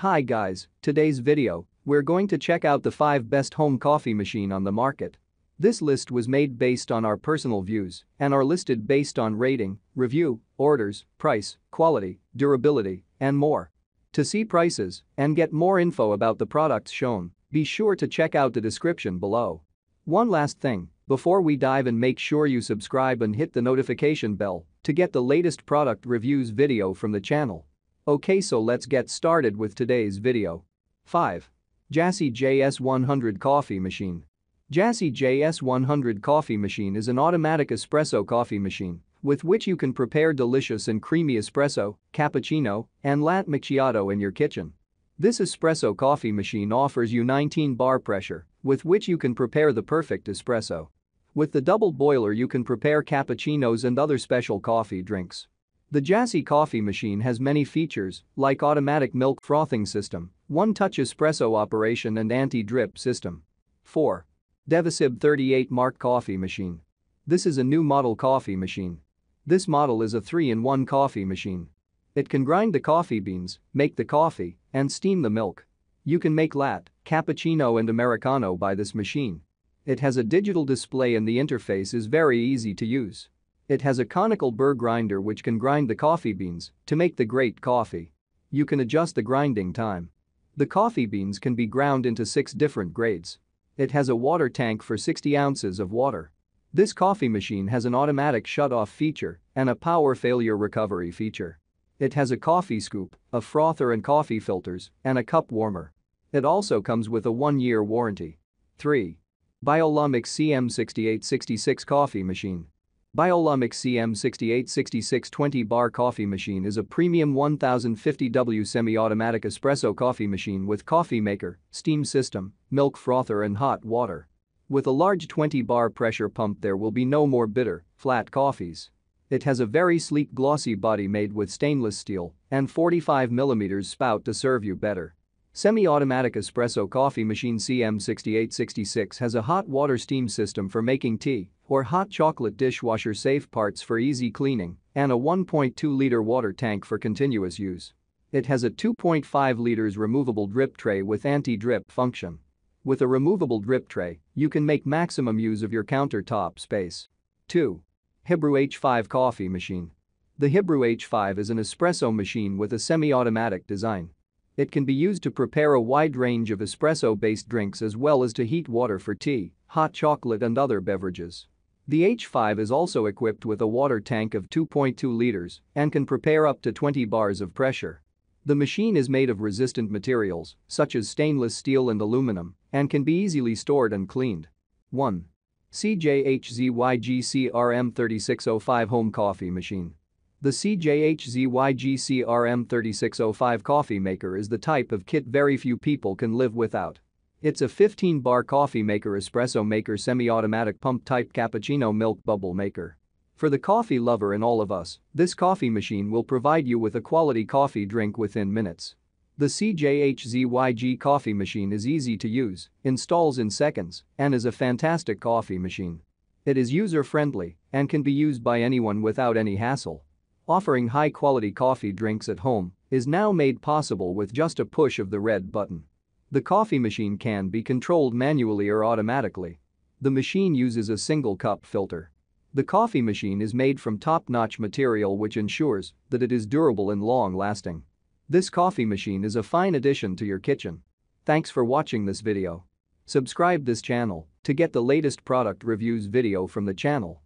Hi guys, today's video, we're going to check out the 5 best home coffee machine on the market. This list was made based on our personal views and are listed based on rating, review, orders, price, quality, durability, and more. To see prices and get more info about the products shown, be sure to check out the description below. One last thing, before we dive in, make sure you subscribe and hit the notification bell to get the latest product reviews video from the channel. Okay, so let's get started with today's video. 5. Jassy JS100 Coffee Machine. Jassy JS100 Coffee Machine is an automatic espresso coffee machine with which you can prepare delicious and creamy espresso, cappuccino, and latte macchiato in your kitchen. This espresso coffee machine offers you 19 bar pressure with which you can prepare the perfect espresso. With the double boiler you can prepare cappuccinos and other special coffee drinks. The Jassy coffee machine has many features like automatic milk frothing system, one-touch espresso operation and anti-drip system. 4. Devisib 38 Mark Coffee Machine. This is a new model coffee machine. This model is a 3-in-1 coffee machine. It can grind the coffee beans, make the coffee, and steam the milk. You can make latte, cappuccino and Americano by this machine. It has a digital display and the interface is very easy to use. It has a conical burr grinder which can grind the coffee beans to make the great coffee. You can adjust the grinding time. The coffee beans can be ground into 6 different grades. It has a water tank for 60 ounces of water. This coffee machine has an automatic shut-off feature and a power failure recovery feature. It has a coffee scoop, a frother and coffee filters, and a cup warmer. It also comes with a 1-year warranty. 3. Biolomix CM6866 Coffee Machine. Biolomix CM6866 20-bar coffee machine is a premium 1050W semi-automatic espresso coffee machine with coffee maker, steam system, milk frother and hot water. With a large 20-bar pressure pump there will be no more bitter, flat coffees. It has a very sleek glossy body made with stainless steel and 45mm spout to serve you better. Semi-automatic espresso coffee machine CM6866 has a hot water steam system for making tea or hot chocolate, dishwasher safe parts for easy cleaning, and a 1.2-liter water tank for continuous use. It has a 2.5 liters removable drip tray with anti-drip function. With a removable drip tray, you can make maximum use of your countertop space. 2. HiBREW H5 Coffee Machine. The HiBREW H5 is an espresso machine with a semi-automatic design. It can be used to prepare a wide range of espresso-based drinks as well as to heat water for tea, hot chocolate and other beverages. The H5 is also equipped with a water tank of 2.2 liters and can prepare up to 20 bars of pressure. The machine is made of resistant materials such as stainless steel and aluminum and can be easily stored and cleaned. 1. CJHZYG CRM3605 Home Coffee Machine. The CJHZYG CRM3605 coffee maker is the type of kit very few people can live without. It's a 15-bar coffee maker, espresso maker, semi-automatic pump-type cappuccino milk bubble maker. For the coffee lover in all of us, this coffee machine will provide you with a quality coffee drink within minutes. The CJHZYG coffee machine is easy to use, installs in seconds, and is a fantastic coffee machine. It is user-friendly and can be used by anyone without any hassle. Offering high-quality coffee drinks at home is now made possible with just a push of the red button. The coffee machine can be controlled manually or automatically. The machine uses a single cup filter. The coffee machine is made from top-notch material which ensures that it is durable and long-lasting. This coffee machine is a fine addition to your kitchen. Thanks for watching this video. Subscribe this channel to get the latest product reviews video from the channel.